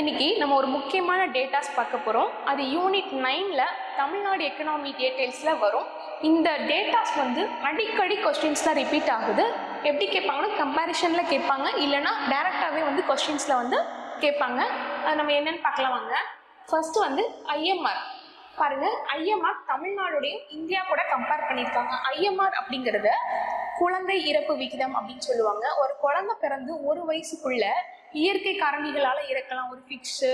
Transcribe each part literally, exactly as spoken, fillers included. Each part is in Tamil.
இன்னைக்கு நம்ம ஒரு முக்கியமான டேட்டாஸ் பார்க்க போகிறோம். அது யூனிட் நைனில் தமிழ்நாடு எக்கனாமி டீட்டெயில்ஸில் வரும். இந்த டேட்டாஸ் வந்து அடிக்கடி கொஸ்டின்ஸ்லாம் ரிப்பீட் ஆகுது. எப்படி கேட்பாங்கன்னா, கம்பேரிஷனில் கேட்பாங்க, இல்லைனா டேரெக்டாகவே வந்து கொஸ்டின்ஸில் வந்து கேட்பாங்க. அது நம்ம என்னென்னு பார்க்கலாம் வாங்க. ஃபஸ்ட்டு வந்து ஐஎம்ஆர் பாருங்கள். ஐஎம்ஆர் தமிழ்நாடுடையும் இந்தியா கூட கம்பேர் பண்ணியிருக்காங்க. ஐஎம்ஆர் அப்படிங்கிறத குழந்தை இறப்பு விகிதம் அப்படின்னு சொல்லுவாங்க. ஒரு குழந்தை பிறந்து ஒரு வயசுக்குள்ள இயற்கை காரணிகளால் இறக்கலாம். ஒரு ஃபிக்ஸு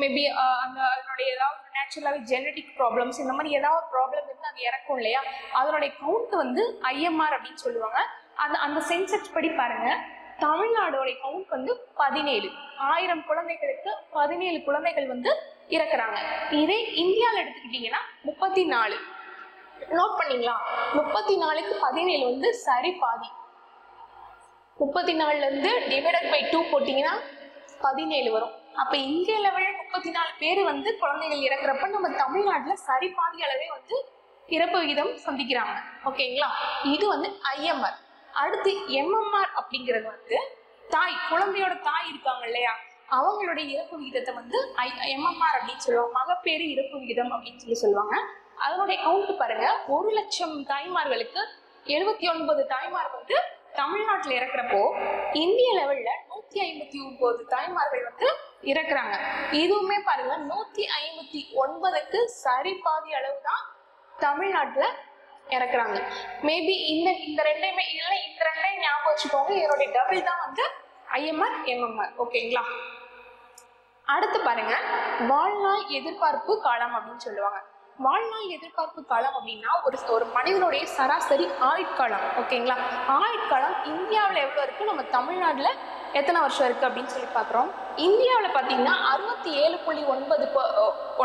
மேபி அந்த அதனுடைய ஏதாவது நேச்சுரலாகவே ஜெனட்டிக் ப்ராப்ளம்ஸ், இந்த மாதிரி ஏதாவது ப்ராப்ளம் இருந்து அது இறக்கும் இல்லையா, அதனுடைய கவுண்ட் வந்து ஐஎம்ஆர் அப்படின்னு சொல்லுவாங்க. அது அந்த சென்செக்ஸ் படி பாருங்கள், தமிழ்நாடோடைய கவுண்ட் வந்து பதினேழு ஆயிரம் குழந்தைகளுக்கு பதினேழு குழந்தைகள் வந்து இறக்குறாங்க. இதே இந்தியாவில் எடுத்துக்கிட்டிங்கன்னா முப்பத்தி நாலு நோட் பண்ணிங்களா, முப்பத்தி நாலுக்கு பதினேழு வந்து சரி பாதி. முப்பத்தி நாலுலேருந்து டிவைடட் பை டூ போட்டிங்கன்னா பதினேழு வரும். அப்போ இந்திய லெவலில் முப்பத்தி நாலு பேர் வந்து குழந்தைகள் இறக்குறப்ப நம்ம தமிழ்நாட்டில் சரி பாதி அளவே வந்து இறப்பு விகிதம் சந்திக்கிறாங்க. ஓகேங்களா, இது வந்து ஐஎம்ஆர். அடுத்து எம்எம்ஆர் அப்படிங்கிறது வந்து தாய், குழந்தையோட தாய் இருக்காங்க இல்லையா, அவங்களுடைய இறப்பு விகிதத்தை வந்து ஐ எம்எம்ஆர் அப்படின்னு சொல்லுவாங்க. மகப்பேறு இறப்பு விகிதம் அப்படின்னு சொல்லி சொல்லுவாங்க. அதனுடைய கவுண்ட் பாருங்க, ஒரு லட்சம் தாய்மார்களுக்கு எழுபத்தி ஒன்பது தாய்மார் வந்து தமிழ்நாட்டில் இறக்குறப்போ இந்திய லெவல்ல நூத்தி ஐம்பத்தி ஒன்பது தாய்மார்கள் வந்து இறக்குறாங்க. இதுவுமே பாருங்க, நூத்தி ஐம்பத்தி ஒன்பதுக்கு சரி பாதி அளவு தான் தமிழ்நாட்டில் இறக்குறாங்க. மேபி இந்த இந்த ரெண்டையுமே இல்லை, இந்த ரெண்டையும் ஞாபகம் வச்சுக்கோங்க. இதனுடைய டபுள் தான் வந்து ஐஎம்ஆர் எம்எம்ஆர். ஓகேங்களா, அடுத்து பாருங்க, வாழ்நாள் எதிர்பார்ப்பு காலம் அப்படின்னு சொல்லுவாங்க. வாழ்நாள் எதிர்பார்ப்பு காலம் அப்படின்னா ஒரு ஒரு மனிதனுடைய சராசரி ஆயுட்காலம். ஓகேங்களா, ஆயுட்காலம் இந்தியாவில் எவ்வளோ இருக்குது, நம்ம தமிழ்நாட்டில் எத்தனை வருஷம் இருக்குது அப்படின்னு சொல்லி பார்க்குறோம். இந்தியாவில் பார்த்தீங்கன்னா அறுபத்தி ஏழு புள்ளி ஒன்பது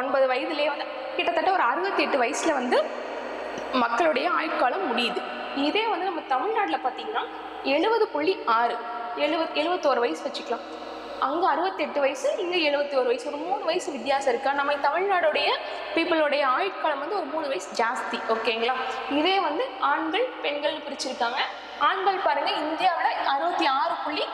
ஒன்பது வயதுலேயே வந்து கிட்டத்தட்ட ஒரு அறுபத்தி எட்டு வயசில் வந்து மக்களுடைய ஆயுட்காலம் முடியுது. இதே வந்து நம்ம தமிழ்நாட்டில் பார்த்தீங்கன்னா எழுபது புள்ளி ஆறு எழுபத் எழுபத்தோரு வயசு வச்சுக்கலாம். அங்கே அறுபத்தெட்டு வயசு, இங்கே எழுபத்தி ஒரு வயசு, ஒரு மூணு வயசு வித்தியாசம் இருக்கா. நம்ம தமிழ்நாடுடைய பீப்புளுடைய ஆயுட்காலம் வந்து ஒரு மூணு வயசு ஜாஸ்தி. ஓகேங்களா, இதே வந்து ஆண்கள் பெண்கள் பிரிச்சிருக்காங்க. ஆண்கள் பாருங்கள், இந்தியாவில் அறுபத்தி ஆறு புள்ளி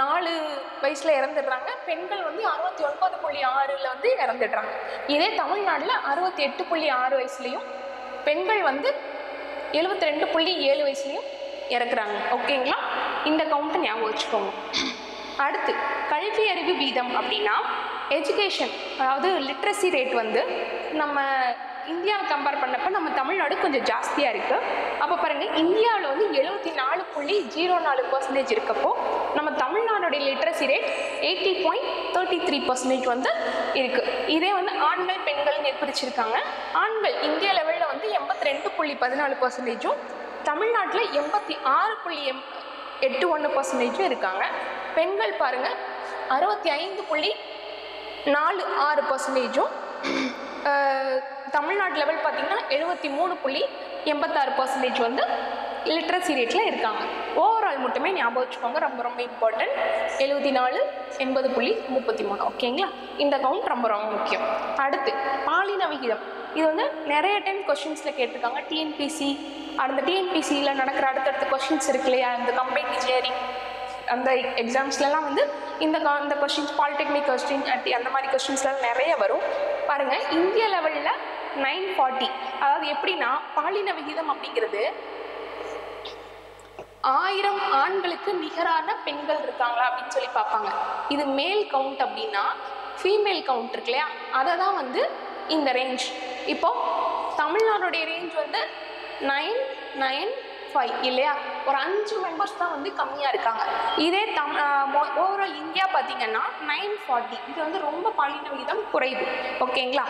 நாலு வயசில் இறந்துடுறாங்க. பெண்கள் வந்து அறுபத்தி ஒன்பது புள்ளி ஆறில் வந்து இறந்துடுறாங்க. இதே தமிழ்நாட்டில் அறுபத்தி எட்டு புள்ளி ஆறு வயசுலேயும் பெண்கள் வந்து எழுபத்தி ரெண்டு புள்ளி ஏழு வயசுலேயும் இறக்குறாங்க. ஓகேங்களா, இந்த கவுண்ட்டை ஞாபகம் வச்சுக்கோங்க. அடுத்து கல்வி அறிவு வீதம் அப்படின்னா எஜுகேஷன், அதாவது லிட்ரஸி ரேட் வந்து நம்ம இந்தியாவை கம்பேர் பண்ணப்போ நம்ம தமிழ்நாடு கொஞ்சம் ஜாஸ்தியாக இருக்குது. அப்போ பாருங்கள், இந்தியாவில் வந்து எழுபத்தி நாலு புள்ளி ஜீரோ நாலு பர்சன்டேஜ் இருக்கப்போ நம்ம தமிழ்நாடுடைய literacy rate eighty point thirty three percentage வந்து இருக்குது. இதே வந்து ஆண்கள் பெண்கள்னு பிரிச்சிருக்காங்க. ஆண்கள் இந்திய லெவலில் வந்து எண்பத்தி ரெண்டு புள்ளி பதினாலு பர்சன்டேஜும் தமிழ்நாட்டில் எண்பத்தி ஆறு புள்ளி எம் எட்டு ஒன்று பர்சன்டேஜும் இருக்காங்க. பெண்கள் பாருங்கள், அறுபத்தி ஐந்து புள்ளி நாலு ஆறு பர்சன்டேஜும் தமிழ்நாட்டு லெவல் பார்த்திங்கன்னா எழுபத்தி மூணு புள்ளி எண்பத்தாறு பர்சன்டேஜ் வந்து லிட்ரஸி ரேட்டில் இருக்காங்க. ஓவரால் மட்டுமே ஞாபகம் வச்சுக்கோங்க, ரொம்ப ரொம்ப இம்பார்ட்டன்ட். எழுபத்தி நாலு எண்பது புள்ளி முப்பத்தி மூணு. ஓகேங்களா, இந்த கவுண்ட் ரொம்ப ரொம்ப முக்கியம். அடுத்து பாலின விகிதம். இது வந்து நிறைய டைம் கொஸ்டின்ஸில் கேட்டிருக்காங்க. டிஎன்பிசி, அந்த டிஎன்பிசியில் நடக்கிற அடுத்தடுத்த கொஸ்டின்ஸ் இருக்கு இல்லையா, இந்த கம்பைன் இன்ஜினியரிங் அந்த எக்ஸாம்ஸ்லாம் வந்து இந்த அந்த கொஸ்டின்ஸ், பாலிடெக்னிக் கொஸ்டின் அந்த மாதிரி கொஸ்டின்ஸ்லாம் நிறைய வரும். பாருங்கள், இந்திய லெவலில் நைன் ஃபார்ட்டி, அதாவது எப்படின்னா பாலின விகிதம் அப்படிங்கிறது ஆயிரம் ஆண்களுக்கு நிகரான பெண்கள் இருக்காங்களா அப்படின்னு சொல்லி பார்ப்பாங்க. இது மேல் கவுண்ட் அப்படின்னா ஃபீமேல் கவுண்ட் இருக்கு இல்லையா, அதை தான் வந்து இந்த ரேஞ்ச். இப்போது தமிழ்நாடுடைய ரேஞ்ச் வந்து நைன் நைன் ஃபைவ் இல்லையா, ஒரு அஞ்சு மெம்பர்ஸ் தான் வந்து கம்மியாக இருக்காங்க. இதே தம் ஓவரால் இந்தியா பார்த்தீங்கன்னா நைன் ஃபார்ட்டி. இது வந்து ரொம்ப பாலின விகிதம் குறைவு. ஓகேங்களா,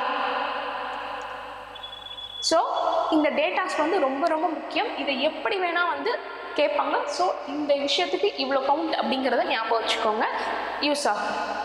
ஸோ இந்த டேட்டாஸ் வந்து ரொம்ப ரொம்ப முக்கியம். இதை எப்படி வேணால் வந்து கேட்பாங்க. ஸோ இந்த விஷயத்துக்கு இவ்வளோ கவுண்ட் அப்படிங்கிறத ஞாபகம் வச்சுக்கோங்க, யூஸ் ஆகும்.